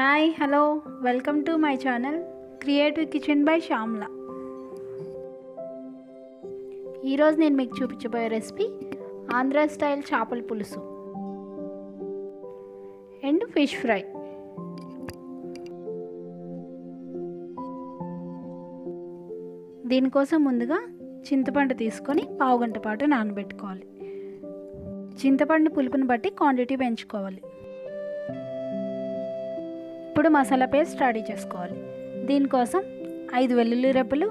Hi, hello, welcome to my channel Creative Kitchen by Syamala. Ee roju nenu meeku chupichaboye recipe Andhra style chapal pulusu and fish fry. దీని కోసం ముందుగా చింతపండు తీసుకొని పావు గంట పాటు నానబెట్టుకోవాలి. చింతపండు పులుపుని బట్టి క్వాంటిటీ పెంచుకోవాలి. ఇప్పుడు మసాలా పేస్ట్ రెడీ చేసుకోవాలి. దీని కోసం 5 వెల్లుల్లి రెబ్బలు,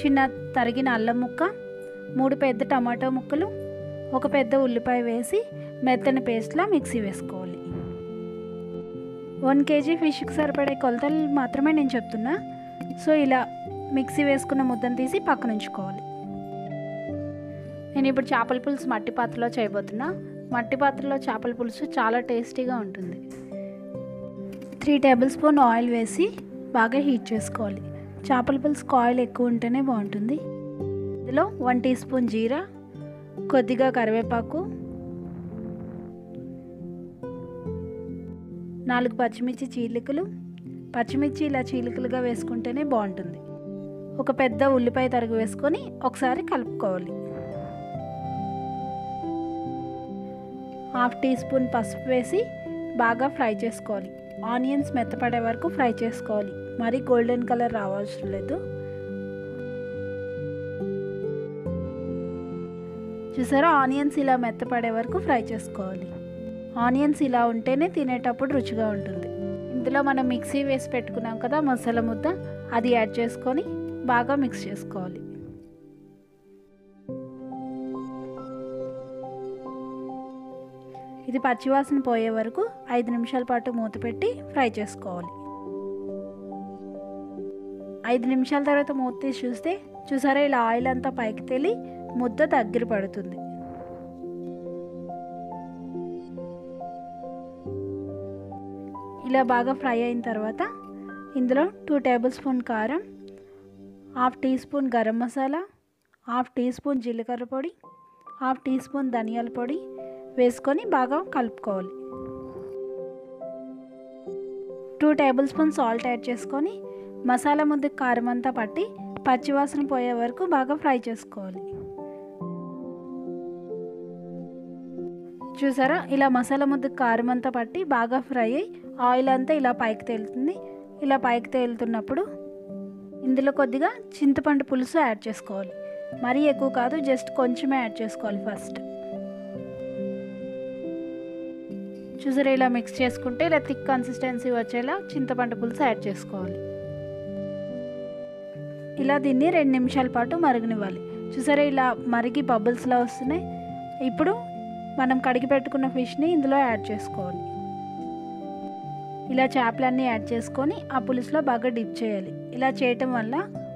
చిన్న తరిగిన అల్లం ముక్క, 3 పెద్ద టమాటా ముక్కలు, 1 పెద్ద ఉల్లిపాయ వేసి మెత్తని పేస్ట్లా మిక్సీ వేసుకోవాలి. 1 కేజీ ఫిష్కి సరిపడే కొలతలు మాత్రమే నేను చెప్తున్నా. సో ఇలా మిక్సీ వేసుకున్న ముద్దను తీసి పక్కన ఉంచుకోవాలి. నేను ఇప్పుడు చేపల పులుసు మట్టి పాత్రలో చేయబోతున్నా. మట్టి పాత్రలో చేపల పులుసు చాలా టేస్టీగా ఉంటుంది. 3 టేబుల్ స్పూన్ ఆయిల్ వేసి బాగా హీట్ చేసుకోవాలి. చేపల పులుసుకు ఆయిల్ ఎక్కువ ఉంటేనే బాగుంటుంది. ఇందులో 1 టీ స్పూన్ జీరా, కొద్దిగా కరివేపాకు, 4 పచ్చిమిర్చి చీలికలు. పచ్చిమిర్చి ఇలా చీలికలుగా వేసుకుంటేనే బాగుంటుంది. 1 పెద్ద ఉల్లిపాయ తరుగు వేసుకొని ఒకసారి కలుపుకోవాలి. 1/2 టీ స్పూన్ పసుపు వేసి బాగా ఫ్రై చేసుకోవాలి. ఆనియన్స్ మెత్తపడే వరకు ఫ్రై చేసుకోవాలి. మరి గోల్డెన్ కలర్ రావాల్సిన లేదు. చూసారా, ఆనియన్స్ ఇలా మెత్తపడే వరకు ఫ్రై చేసుకోవాలి. ఆనియన్స్ ఇలా ఉంటేనే తినేటప్పుడు రుచిగా ఉంటుంది. ఇందులో మనం మిక్సీ వేసి పెట్టుకున్నాం కదా మసాలా ముద్ద, అది యాడ్ చేసుకొని బాగా మిక్స్ చేసుకోవాలి. ఇది పచ్చివాసన పోయే వరకు 5 నిమిషాల పాటు మూత పెట్టి ఫ్రై చేసుకోవాలి. 5 నిమిషాల తర్వాత మూత తీసి చూస్తే చూసారా, ఇలా ఆయిల్ అంతా పైకి తేలి ముద్ద దగ్గర పడుతుంది. ఇలా బాగా ఫ్రై అయిన తర్వాత ఇందులో 2 టేబుల్ స్పూన్ కారం, 1/2 teaspoon garam masala, 1/2 teaspoon జీలకర్ర పొడి, 1/2 టీ స్పూన్ ధనియాల పొడి వేసుకొని బాగా కలుపుకోవాలి. 2 టేబుల్ స్పూన్ సాల్ట్ యాడ్ చేసుకొని మసాలా ముద్దకు కారం అంతా పట్టి పచ్చివాసన పోయే వరకు బాగా ఫ్రై చేసుకోవాలి. చూసారా, ఇలా మసాలా ముద్దకు కారం అంతా పట్టి బాగా ఫ్రై అయ్యి ఆయిల్ అంతా ఇలా పైకి తేలుతుంది. ఇలా పైకి తేలుతున్నప్పుడు ఇందులో కొద్దిగా చింతపండు పులుసు యాడ్ చేసుకోవాలి. మరీ ఎక్కువ కాదు, జస్ట్ కొంచెమే యాడ్ చేసుకోవాలి. ఫస్ట్ చూసారా, ఇలా మిక్స్ చేసుకుంటే ఇలా థిక్ కన్సిస్టెన్సీ వచ్చేలా చింతపండు పులుసు యాడ్ చేసుకోవాలి. ఇలా దీన్ని 2 నిమిషాల పాటు మరగనివ్వాలి. చూసారా, ఇలా మరిగి బబుల్స్లా వస్తున్నాయి. ఇప్పుడు మనం కడిగి పెట్టుకున్న ఫిష్ని ఇందులో యాడ్ చేసుకోవాలి. ఇలా చేపలన్నీ యాడ్ చేసుకొని ఆ పులుసులో బాగా డిప్ చేయాలి. ఇలా చేయటం వల్ల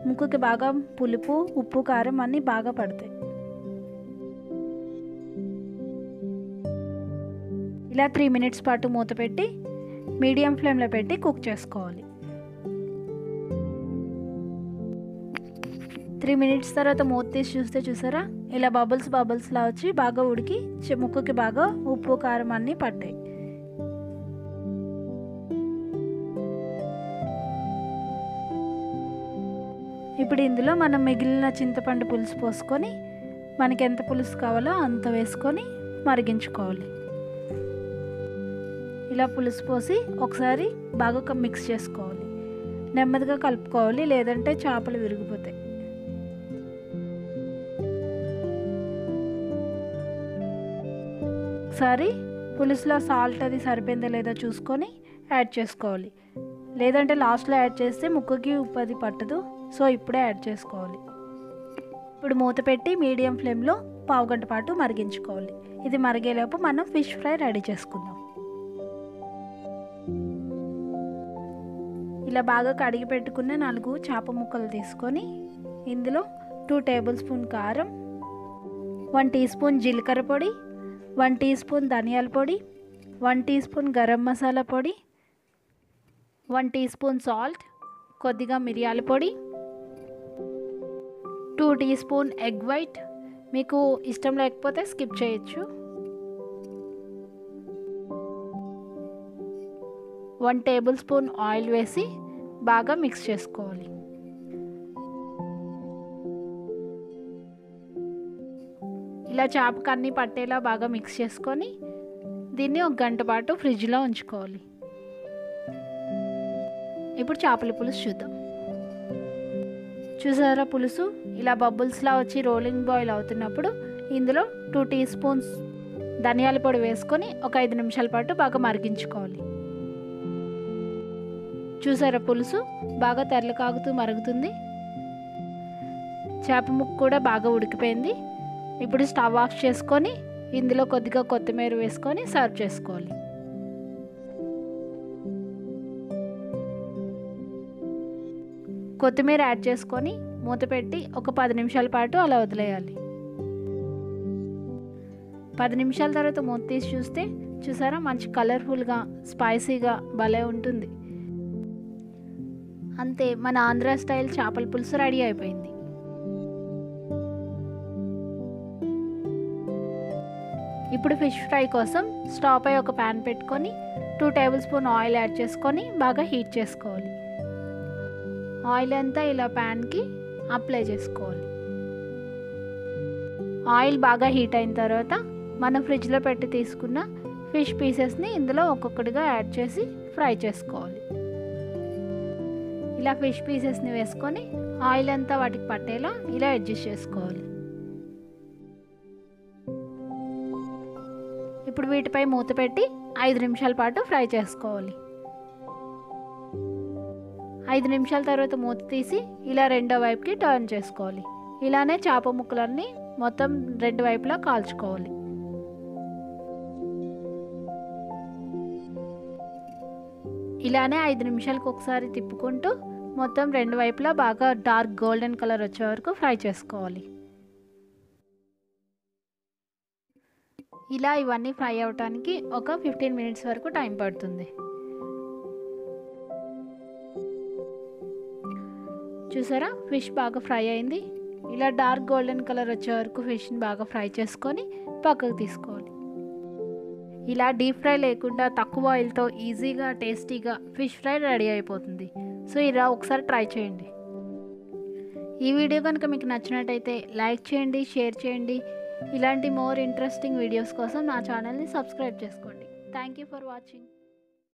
ముక్కుకి బాగా పులుపు, ఉప్పు, కారం అన్నీ బాగా పడతాయి. ఇలా 3 మినిట్స్ పాటు మూత పెట్టి మీడియం ఫ్లేమ్లో పెట్టి కుక్ చేసుకోవాలి. 3 మినిట్స్ తర్వాత మూత తీసి చూస్తే చూసారా, ఇలా బబుల్స్ బబుల్స్లా వచ్చి బాగా ఉడికి ముక్కుకి బాగా ఉప్పు, కారం అన్నీ పడతాయి. ఇప్పుడు ఇందులో మనం మిగిలిన చింతపండు పులుసు పోసుకొని మనకి ఎంత పులుసు కావాలో అంత వేసుకొని మరిగించుకోవాలి. ఇలా పులుసు పోసి ఒకసారి బాగా మిక్స్ చేసుకోవాలి. నెమ్మదిగా కలుపుకోవాలి, లేదంటే చేపలు విరిగిపోతాయి. ఒకసారి పులుసులో సాల్ట్ అది సరిపోయిందో లేదో చూసుకొని యాడ్ చేసుకోవాలి. లేదంటే లాస్ట్లో యాడ్ చేస్తే ముక్కకి ఉప్పు అది పట్టదు. సో ఇప్పుడే యాడ్ చేసుకోవాలి. ఇప్పుడు మూత పెట్టి మీడియం ఫ్లేమ్లో పావు గంట పాటు మరిగించుకోవాలి. ఇది మరిగేలోపు మనం ఫిష్ ఫ్రై రెడీ చేసుకుందాం. ఇలా బాగా కడిగి పెట్టుకున్న 4 చేప ముక్కలు తీసుకొని ఇందులో 2 టేబుల్ స్పూన్ కారం, 1 టీ స్పూన్ జీలకర్ర పొడి, 1 టీ స్పూన్ ధనియాల పొడి, 1 టీ స్పూన్ గరం మసాలా పొడి, 1 టీ స్పూన్ సాల్ట్, కొద్దిగా మిరియాల పొడి, 2 టీ స్పూన్ ఎగ్ వైట్. మీకు ఇష్టం లేకపోతే స్కిప్ చేయొచ్చు. 1 టేబుల్ స్పూన్ ఆయిల్ వేసి బాగా మిక్స్ చేసుకోవాలి. ఇలా చాపకు అన్నీ పట్టేలా బాగా మిక్స్ చేసుకొని దీన్ని 1 గంట పాటు ఫ్రిడ్జ్లో ఉంచుకోవాలి. ఇప్పుడు చేపల పులుసు చూద్దాం. చూసారా, పులుసు ఇలా బబుల్స్లా వచ్చి రోలింగ్ బాయిల్ అవుతున్నప్పుడు ఇందులో 2 టీ స్పూన్స్ ధనియాల పొడి వేసుకొని ఒక 5 నిమిషాల పాటు బాగా మరిగించుకోవాలి. చూసారా, పులుసు బాగా తెరలు కాగుతూ మరుగుతుంది. చేప ముక్క కూడా బాగా ఉడికిపోయింది. ఇప్పుడు స్టవ్ ఆఫ్ చేసుకొని ఇందులో కొద్దిగా కొత్తిమీర వేసుకొని సర్వ్ చేసుకోవాలి. కొత్తిమీర యాడ్ చేసుకొని మూత పెట్టి ఒక 10 నిమిషాల పాటు అలా వదిలేయాలి. 10 నిమిషాల తర్వాత మూత తీసి చూస్తే చూసారా, మంచి కలర్ఫుల్గా స్పైసీగా భలే ఉంటుంది. అంతే, మన ఆంధ్ర స్టైల్ చేపల పులుసు రెడీ అయిపోయింది. ఇప్పుడు ఫిష్ ఫ్రై కోసం స్టవ్ పై ఒక ప్యాన్ పెట్టుకొని 2 టేబుల్ స్పూన్ ఆయిల్ యాడ్ చేసుకొని బాగా హీట్ చేసుకోవాలి. ఆయిల్ అంతా ఇలా ప్యాన్కి అప్లై చేసుకోవాలి. ఆయిల్ బాగా హీట్ అయిన తర్వాత మనం ఫ్రిడ్జ్లో పెట్టి తీసుకున్న ఫిష్ పీసెస్ని ఇందులో ఒక్కొక్కటిగా యాడ్ చేసి ఫ్రై చేసుకోవాలి. ఇలా ఫిష్ పీసెస్ని వేసుకొని ఆయిల్ అంతా వాటికి పట్టేలా ఇలా అడ్జస్ట్ చేసుకోవాలి. ఇప్పుడు వీటిపై మూత పెట్టి 5 నిమిషాల పాటు ఫ్రై చేసుకోవాలి. 5 నిమిషాల తర్వాత మూత తీసి ఇలా రెండో వైపుకి టర్న్ చేసుకోవాలి. ఇలానే చేప ముక్కలన్నీ మొత్తం రెండు వైపులా కాల్చుకోవాలి. ఇలానే 5 నిమిషాలకు ఒకసారి తిప్పుకుంటూ మొత్తం రెండు వైపులా బాగా డార్క్ గోల్డెన్ కలర్ వచ్చే వరకు ఫ్రై చేసుకోవాలి. ఇలా ఇవన్నీ ఫ్రై అవడానికి ఒక 15 మినిట్స్ వరకు టైం పడుతుంది. చూసారా, ఫిష్ బాగా ఫ్రై అయింది. ఇలా డార్క్ గోల్డెన్ కలర్ వచ్చే వరకు ఫిష్ని బాగా ఫ్రై చేసుకొని పక్కకు తీసుకోవాలి. ఇలా డీప్ ఫ్రై లేకుండా తక్కువ ఆయిల్తో ఈజీగా టేస్టీగా ఫిష్ ఫ్రై రెడీ అయిపోతుంది. సో ఇలా ఒకసారి ట్రై చేయండి. ఈ వీడియో కనుక మీకు నచ్చినట్టయితే లైక్ చేయండి, షేర్ చేయండి. ఇలాంటి మోర్ ఇంట్రెస్టింగ్ వీడియోస్ కోసం నా ఛానల్ని సబ్స్క్రైబ్ చేసుకోండి. Thank you for watching.